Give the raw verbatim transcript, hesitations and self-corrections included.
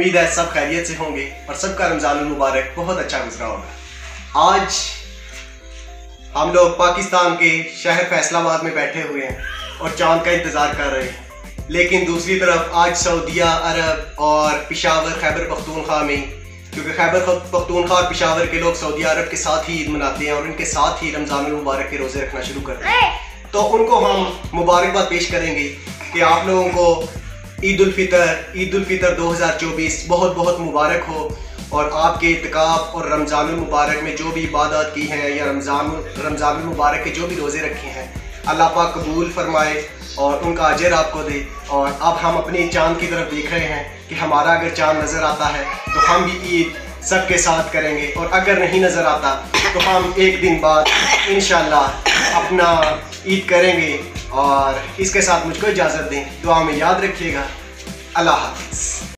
उम्मीद है सब खैरियत से होंगे और सबका रमजानुल मुबारक बहुत अच्छा गुजरा होगा। आज हम लोग पाकिस्तान के शहर फैसलाबाद में बैठे हुए हैं और चांद का इंतज़ार कर रहे हैं, लेकिन दूसरी तरफ आज सऊदिया अरब और पेशावर खैबर पख्तूनख्वा में, क्योंकि खैबर पख्तूनख्वा और पेशावर के लोग सऊदी अरब के साथ ही ईद मनाते हैं और इनके साथ ही रमजानुल मुबारक के रोज़े रखना शुरू करते हैं, तो उनको हम मुबारकबाद पेश करेंगे कि आप लोगों को ईद उल फितर ईद उल फितर दो हज़ार चौबीस बहुत बहुत मुबारक हो और आपके इत्काब और रमजानुल मुबारक में जो भी इबादत की हैं या रमजान रमजानुल मुबारक के जो भी रोज़े रखे हैं अल्लाह पाक कबूल फरमाए और उनका अजर आपको दे। और अब हम अपने चांद की तरफ देख रहे हैं कि हमारा अगर चांद नज़र आता है तो हम भी ईद सबके साथ करेंगे और अगर नहीं नज़र आता तो हम एक दिन बाद इंशाल्लाह अपना ईद करेंगे। और इसके साथ मुझको इजाज़त दें, दुआ में याद रखिएगा। अल्लाह हाफ़िज़।